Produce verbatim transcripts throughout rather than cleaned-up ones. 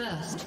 First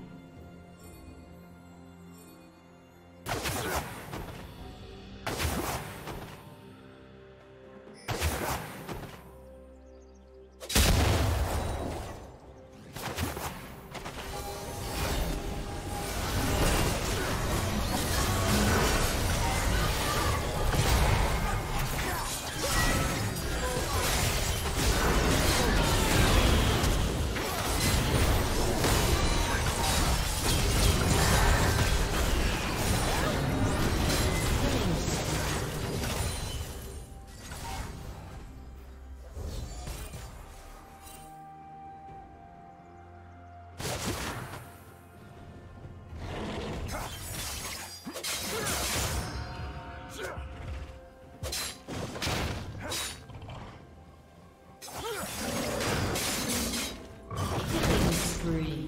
spree.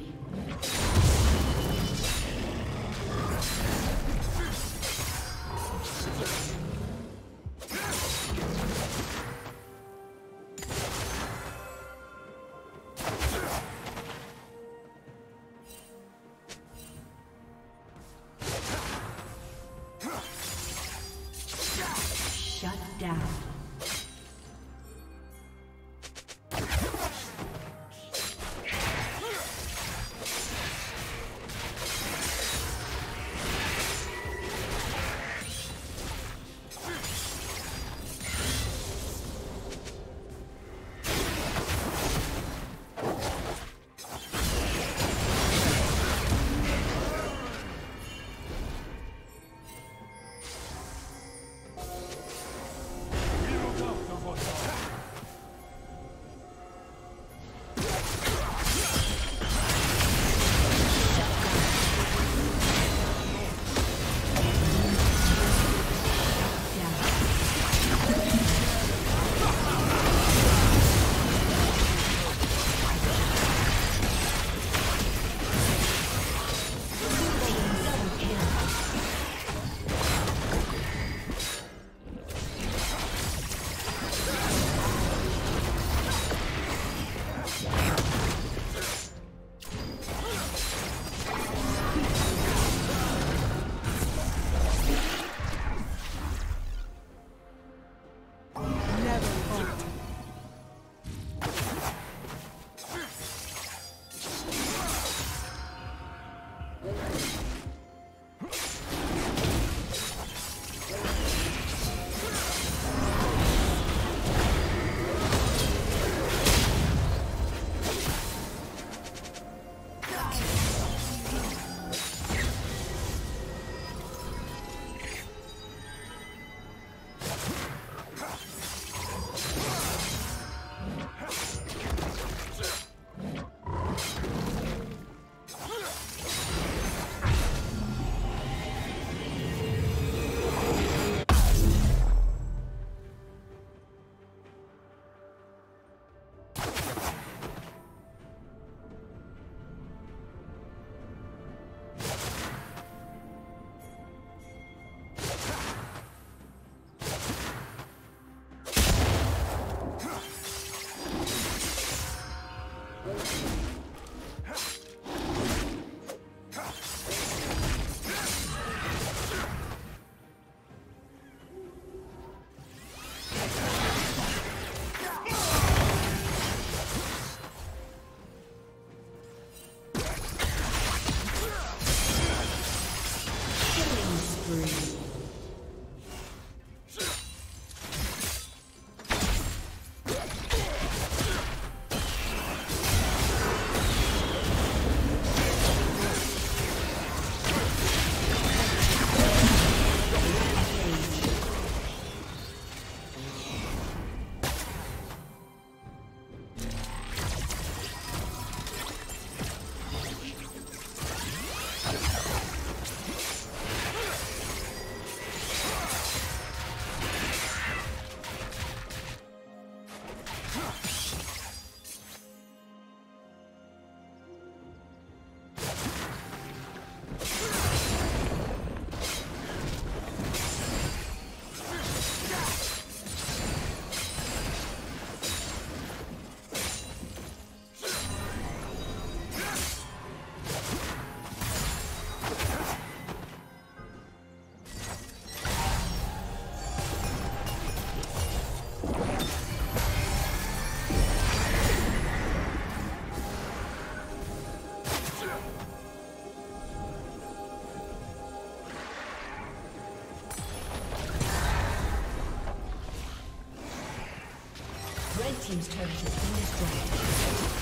Team's turret has been destroyed.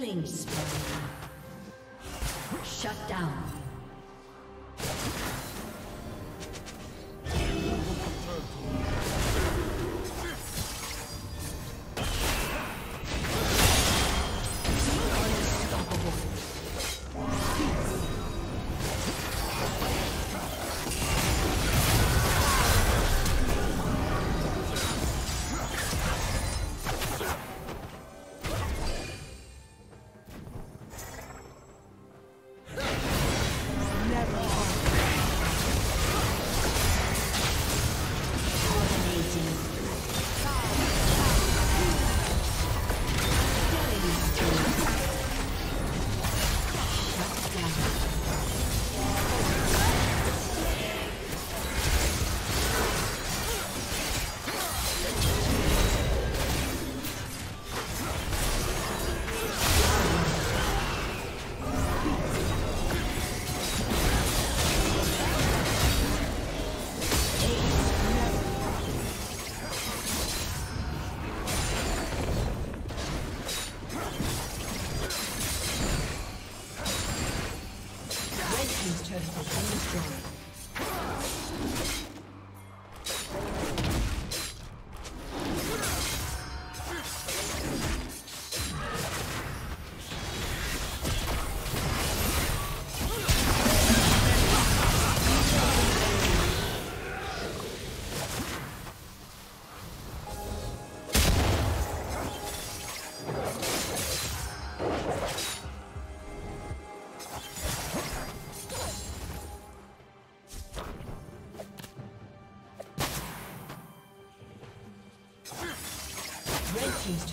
Killing spree. Shut down. Team's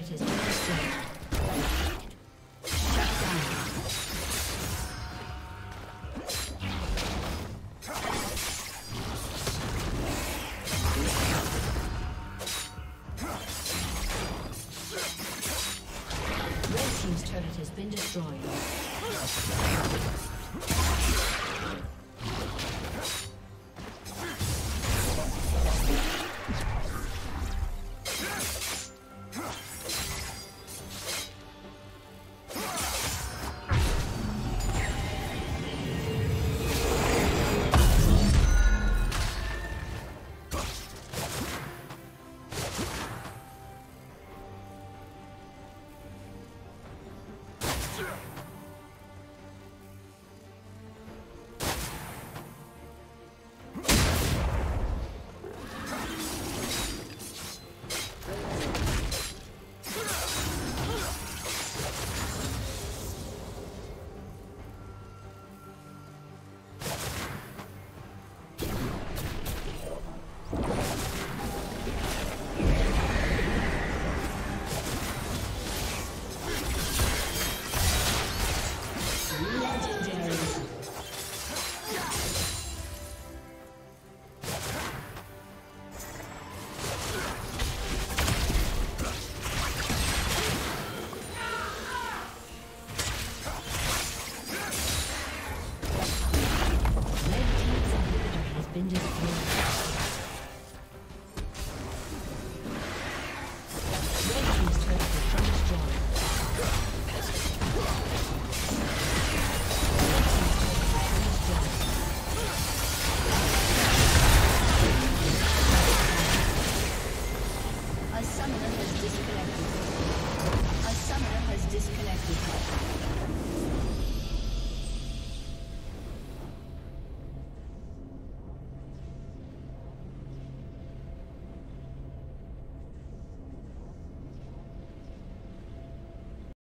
It is.